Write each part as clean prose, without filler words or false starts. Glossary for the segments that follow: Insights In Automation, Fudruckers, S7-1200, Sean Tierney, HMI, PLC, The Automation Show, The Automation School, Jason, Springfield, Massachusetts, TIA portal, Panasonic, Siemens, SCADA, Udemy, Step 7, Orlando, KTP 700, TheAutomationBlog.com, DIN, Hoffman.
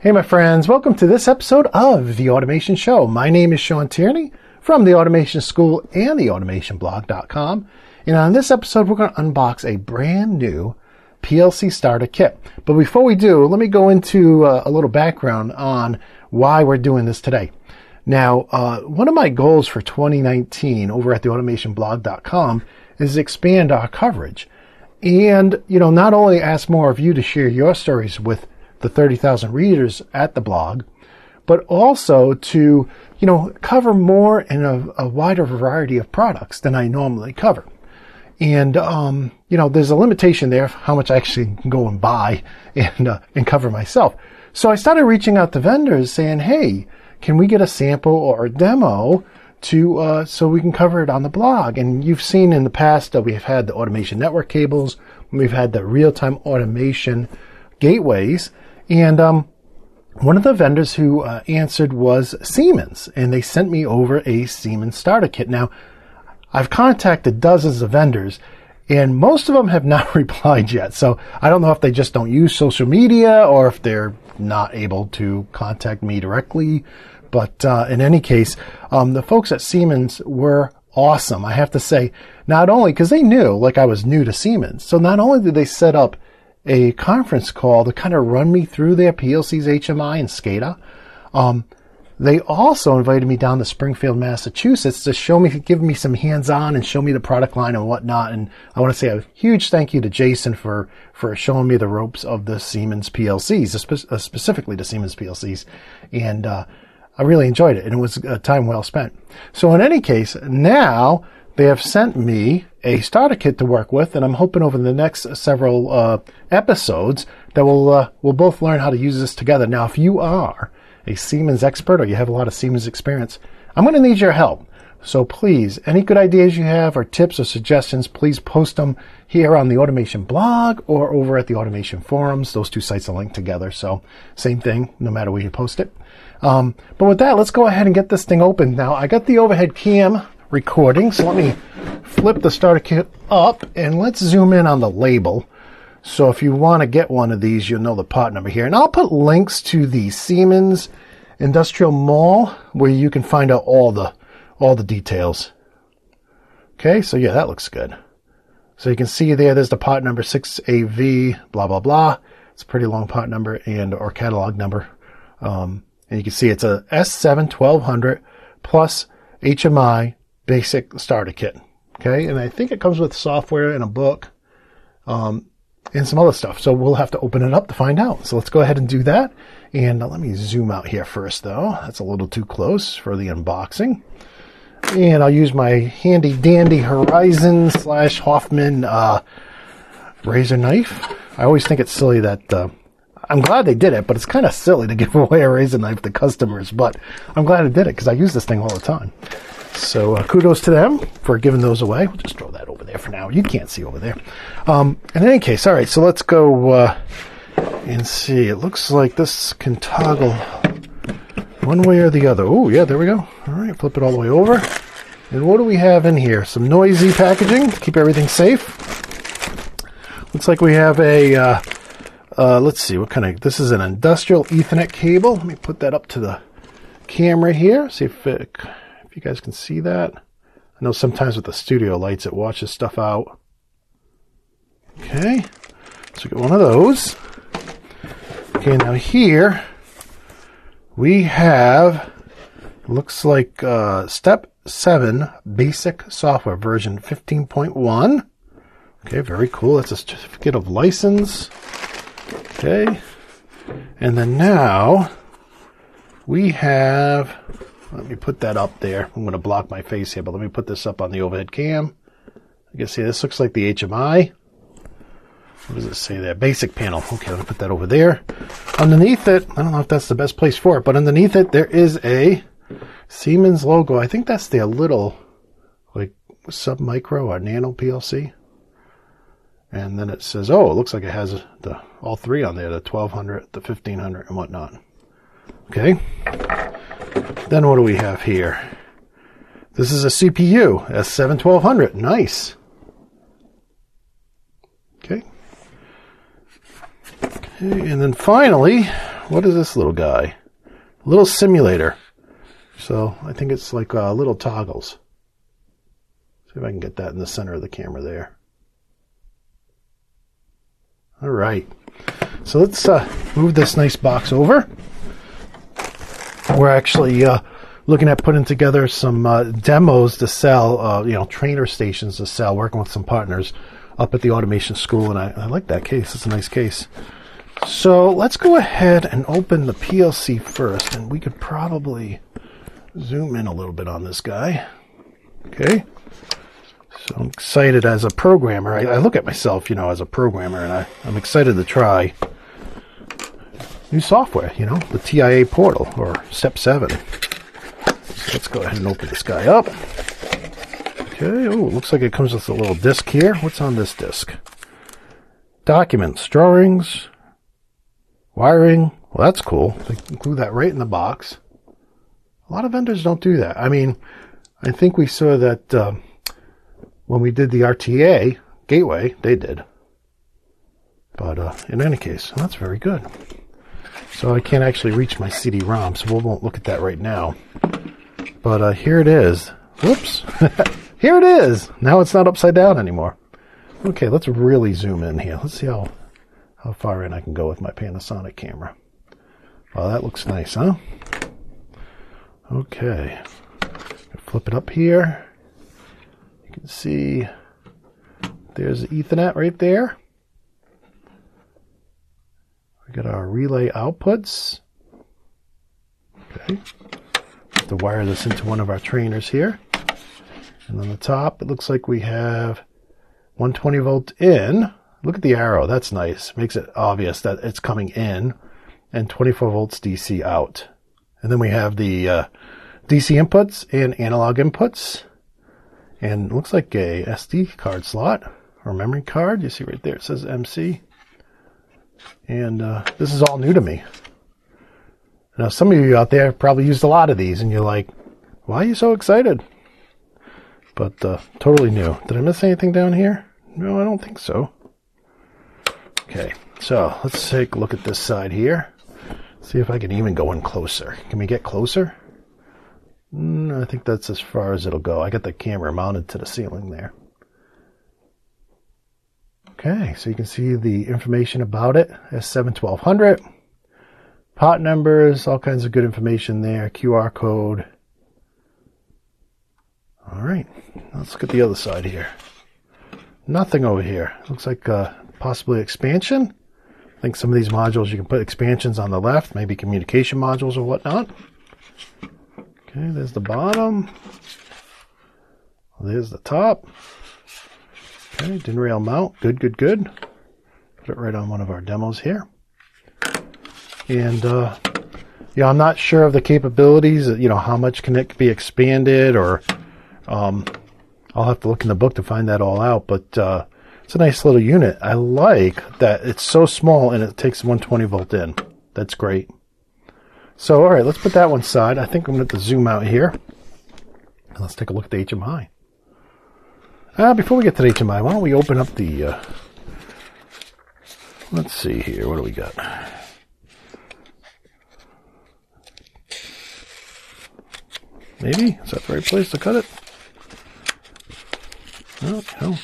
Hey my friends, welcome to this episode of The Automation Show. My name is Sean Tierney from The Automation School and TheAutomationBlog.com. And on this episode, we're going to unbox a brand new PLC starter kit. But before we do, let me go into a little background on why we're doing this today. Now, one of my goals for 2019 over at TheAutomationBlog.com is to expand our coverage. And, you know, not only ask more of you to share your stories with the 30,000 readers at the blog, but also to, you know, cover more in a wider variety of products than I normally cover. And, you know, there's a limitation there of how much I actually can go and buy and cover myself. So I started reaching out to vendors saying, hey, can we get a sample or a demo to, so we can cover it on the blog? And you've seen in the past that we've had the automation network cables, we've had the real-time automation gateways, and one of the vendors who answered was Siemens, and they sent me over a Siemens starter kit. Now, I've contacted dozens of vendors, and most of them have not replied yet, so I don't know if they just don't use social media or if they're not able to contact me directly, but in any case, the folks at Siemens were awesome, I have to say, not only because they knew, like, I was new to Siemens, so not only did they set up a conference call to kind of run me through their PLCs, HMI, and SCADA. They also invited me down to Springfield, Massachusetts to show me, give me some hands-on and show me the product line and whatnot. And I want to say a huge thank you to Jason for showing me the ropes of the Siemens PLCs, specifically the Siemens PLCs. And I really enjoyed it, and it was a time well spent. So in any case, now they have sent me a starter kit to work with, and I'm hoping over the next several episodes that we'll both learn how to use this together. Now, if you are a Siemens expert or you have a lot of Siemens experience, I'm going to need your help. So please, any good ideas you have or tips or suggestions, please post them here on the Automation Blog or over at the Automation Forums. Those two sites are linked together, so same thing no matter where you post it. But with that, let's go ahead and get this thing open. Now, I got the overhead cam recording, so let me flip the starter kit up and let's zoom in on the label. So if you want to get one of these, you'll know the part number here, and I'll put links to the Siemens Industrial Mall where you can find out all the details. Okay, so yeah, that looks good. So you can see there's the part number 6AV blah blah blah. It's a pretty long part number and or catalog number, and you can see it's a S7-1200 plus HMI basic starter kit. Okay, and I think it comes with software and a book, and some other stuff. So we'll have to open it up to find out. So let's go ahead and do that. And let me zoom out here first, though. That's a little too close for the unboxing. And I'll use my handy dandy Horizon / Hoffman razor knife. I always think it's silly that I'm glad they did it, but it's kind of silly to give away a razor knife to customers. But I'm glad I did it because I use this thing all the time. So kudos to them for giving those away. We'll just throw that over there for now. You can't see over there. In any case, all right, so let's go and see. It looks like this can toggle one way or the other. Oh, yeah, there we go. All right, flip it all the way over. And what do we have in here? Some noisy packaging to keep everything safe. Looks like we have a, let's see, what kind of, this is an industrial Ethernet cable. Let me put that up to the camera here, see if it... You guys can see that. I know sometimes with the studio lights it washes stuff out. Okay, so we get one of those. Okay, now here we have, looks like Step 7 basic software version 15.1. Okay, very cool. That's a certificate of license. Okay, and then now we have, let me put that up there. I'm going to block my face here, but let me put this up on the overhead cam. You can see this looks like the HMI. What does it say there? Basic panel. Okay, let me put that over there. Underneath it, I don't know if that's the best place for it, but underneath it there is a Siemens logo. I think that's their little, like, sub-micro or nano PLC. And then it says, oh, it looks like it has the all three on there, the 1200, the 1500, and whatnot. Okay. Then what do we have here? This is a CPU, S7-1200. Nice. Okay. And then finally, What is this little guy? A little simulator. So I think it's like little toggles. See if I can get that in the center of the camera there. All right. So let's move this nice box over. We're actually looking at putting together some demos to sell, trainer stations to sell, working with some partners up at the Automation School. And I like that case. It's a nice case. So let's go ahead and open the PLC first. And we could probably zoom in a little bit on this guy. Okay. So I'm excited as a programmer. I look at myself, as a programmer, and I'm excited to try new software, the TIA portal or Step 7. So let's go ahead and open this guy up. Okay, oh, it looks like it comes with a little disc here. What's on this disc? Documents, drawings, wiring. Well, that's cool. They include that right in the box. A lot of vendors don't do that. I mean, I think we saw that... when we did the RTA gateway, they did. But in any case, that's very good. So I can't actually reach my CD-ROM, so we won't look at that right now. But here it is. Whoops. Here it is. Now it's not upside down anymore. Okay, let's really zoom in here. Let's see how far in I can go with my Panasonic camera. Wow, that looks nice, huh? Okay. Flip it up here. See, there's Ethernet right there. We got our relay outputs. Okay, have to wire this into one of our trainers here. And on the top, it looks like we have 120 volt in. Look at the arrow. That's nice. Makes it obvious that it's coming in, and 24 volts DC out. And then we have the DC inputs and analog inputs. And it looks like a SD card slot or memory card. You see right there, it says MC. And this is all new to me. Now, some of you out there have probably used a lot of these, and you're like, why are you so excited? But totally new. Did I miss anything down here? No, I don't think so. Okay, so let's take a look at this side here. See if I can even go in closer. Can we get closer? I think that's as far as it'll go. I got the camera mounted to the ceiling there. Okay, so you can see the information about it. S7-1200. Part numbers, all kinds of good information there. QR code. Alright, let's look at the other side here. Nothing over here. Looks like possibly expansion. I think some of these modules you can put expansions on the left. Maybe communication modules or whatnot. Okay, there's the bottom. There's the top. Okay, DIN rail mount. Good, good, good. Put it right on one of our demos here. And, I'm not sure of the capabilities, how much can it be expanded, or I'll have to look in the book to find that all out. But it's a nice little unit. I like that it's so small and it takes 120 volt in. That's great. So, all right, let's put that one aside. I think I'm going to have to zoom out here. And let's take a look at the HMI. Before we get to the HMI, why don't we open up the... let's see here. What do we got? Maybe? Is that the right place to cut it? Oh,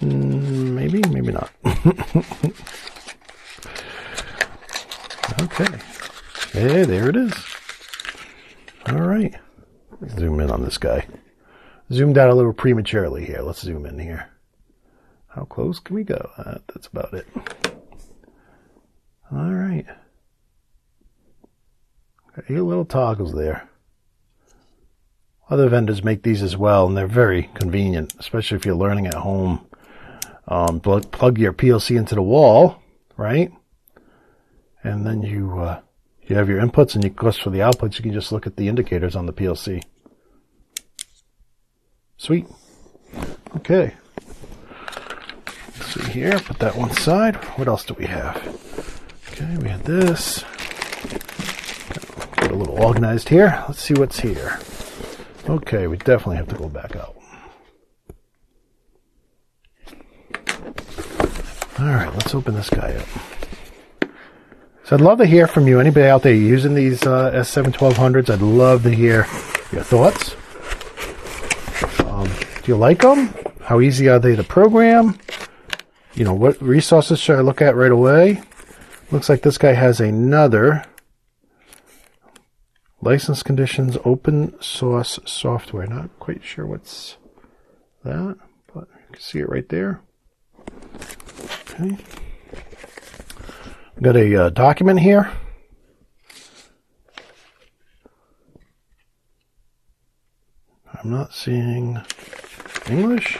no. Maybe? Maybe not. Okay. Hey, there it is. All right. Let's zoom in on this guy. Zoomed out a little prematurely here. Let's zoom in here. How close can we go? That's about it. All right. Got 8 little toggles there. Other vendors make these as well, and they're very convenient, especially if you're learning at home. Plug your PLC into the wall, right? And then you have your inputs, and you quest for the outputs. You can just look at the indicators on the PLC. Sweet. Okay. Let's see here. Put that one aside. What else do we have? Okay, we had this. Get a little organized here. Let's see what's here. Okay, we definitely have to go back out. All right, let's open this guy up. So I'd love to hear from you. Anybody out there using these S7-1200s, I'd love to hear your thoughts. Do you like them? How easy are they to program? You know, what resources should I look at right away? Looks like this guy has another license conditions open source software. Not quite sure what's that, but you can see it right there. Okay. Got a document here. I'm not seeing English.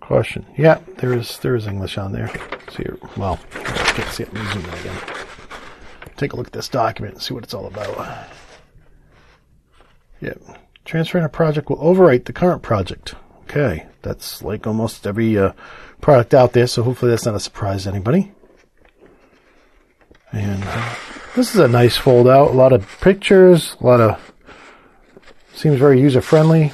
Caution. Yeah, there is English on there. See, well, I can't see it. Let me zoom in again. Take a look at this document and see what it's all about. Yeah, transferring a project will overwrite the current project. Okay, that's like almost every product out there, so hopefully that's not a surprise to anybody. And this is a nice fold out, a lot of pictures, a lot of, seems very user friendly.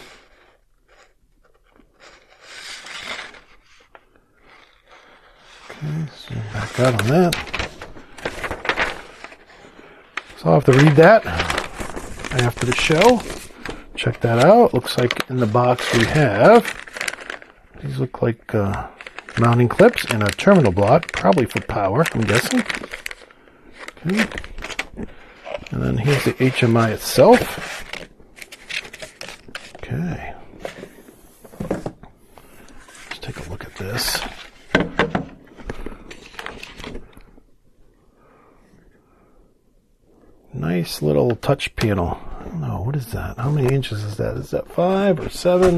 Okay, so back out on that. So I'll have to read that after the show. Check that out. Looks like in the box we have, these look like mounting clips and a terminal block, probably for power, I'm guessing. Okay. And then here's the HMI itself. Okay. Let's take a look at this. Nice little touch panel. I don't know, what is that? How many inches is that? Is that 5 or 7?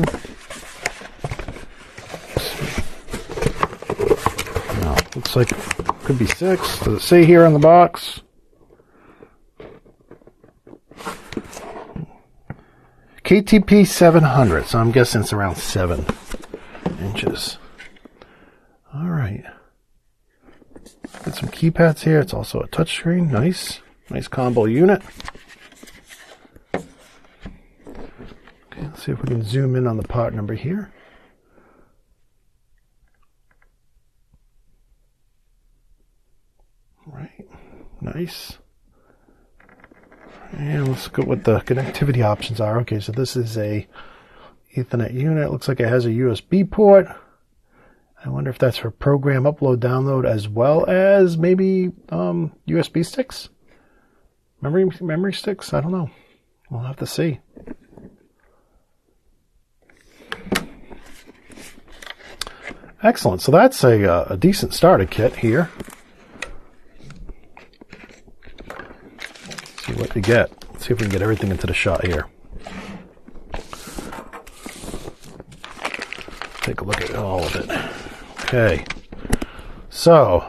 No, looks like it could be 6. Does it say here on the box? KTP 700, so I'm guessing it's around 7 inches. All right. Got some keypads here. It's also a touch screen. Nice. Nice combo unit. Okay, let's see if we can zoom in on the part number here. All right, nice. And let's look at what the connectivity options are. Okay, so this is a Ethernet unit. Looks like it has a USB port. I wonder if that's for program upload, download, as well as maybe USB sticks. Memory sticks? I don't know. We'll have to see. Excellent. So that's a decent starter kit here. Let's see what we get. Let's see if we can get everything into the shot here. Take a look at all of it. Okay. So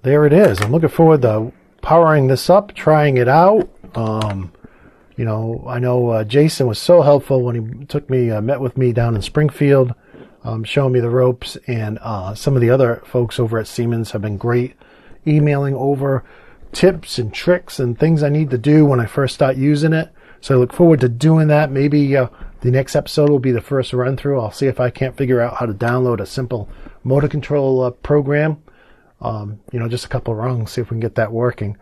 there it is. I'm looking forward to powering this up, trying it out. You know, I know Jason was so helpful when he met with me down in Springfield, showing me the ropes, and some of the other folks over at Siemens have been great, emailing over tips and tricks and things I need to do when I first start using it. So I look forward to doing that. Maybe the next episode will be the first run through. I'll see if I can't figure out how to download a simple motor control program. You know, just a couple of rungs, see if we can get that working.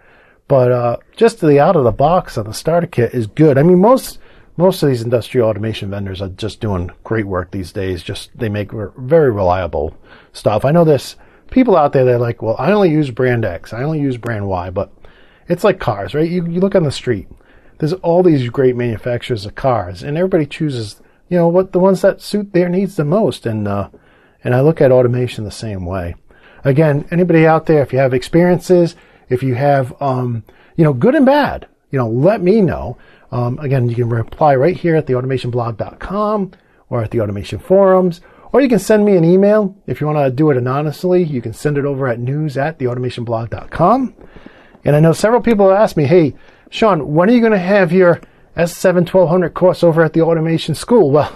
But just the out of the box on the starter kit is good. I mean, most of these industrial automation vendors are just doing great work these days. Just they make very reliable stuff. I know there's people out there that are like, well, I only use brand X, I only use brand Y, but it's like cars, right? You look on the street, there's all these great manufacturers of cars, and everybody chooses, you know, what the ones that suit their needs the most. And I look at automation the same way. Again, anybody out there, if you have experiences, if you have, you know, good and bad, you know, let me know. Again, you can reply right here at TheAutomationBlog.com or at the Automation Forums, or you can send me an email. If you want to do it anonymously, you can send it over at news@TheAutomationBlog.com. And I know several people have asked me, hey, Sean, when are you going to have your S7-1200 course over at the Automation School? Well,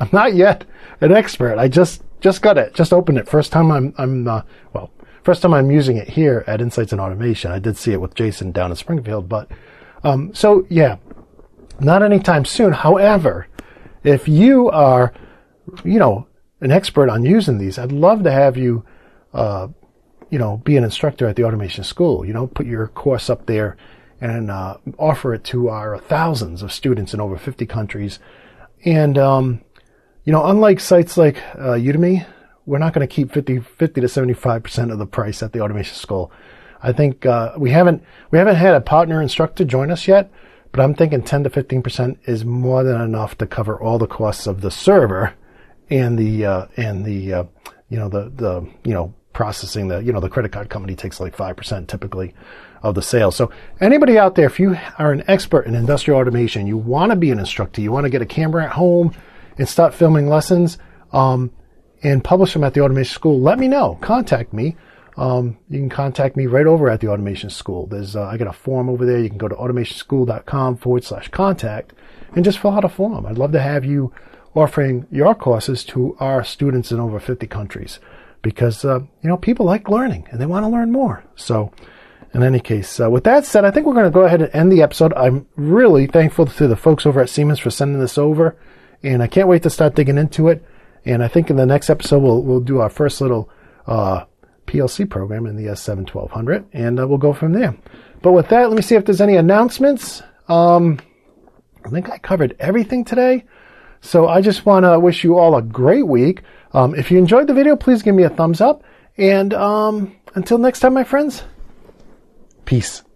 I'm not yet an expert. I just got it. Just opened it. First time first time I'm using it here at Insights in Automation. I did see it with Jason down in Springfield, but so yeah, Not anytime soon. However, if you are, you know, an expert on using these, I'd love to have you, you know, be an instructor at the Automation School. You know, put your course up there and offer it to our thousands of students in over 50 countries. And, you know, unlike sites like Udemy, we're not going to keep 50 to 75% of the price at the Automation School. I think we haven't had a partner instructor join us yet, but I'm thinking 10 to 15% is more than enough to cover all the costs of the server and the you know the you know processing. The you know the credit card company takes like 5% typically of the sale. So anybody out there, if you are an expert in industrial automation, you want to be an instructor, you want to get a camera at home and start filming lessons and publish them at the Automation School, let me know. Contact me. You can contact me right over at the Automation School. There's, I got a form over there. You can go to automationschool.com/contact and just fill out a form. I'd love to have you offering your courses to our students in over 50 countries because, you know, people like learning and they want to learn more. So in any case, with that said, I think we're going to go ahead and end the episode. I'm really thankful to the folks over at Siemens for sending this over, and I can't wait to start digging into it. And I think in the next episode, we'll do our first little, PLC program in the S7-1200, and we'll go from there. But with that, let me see if there's any announcements. I think I covered everything today. So I just want to wish you all a great week. If you enjoyed the video, please give me a thumbs up. And until next time, my friends, peace.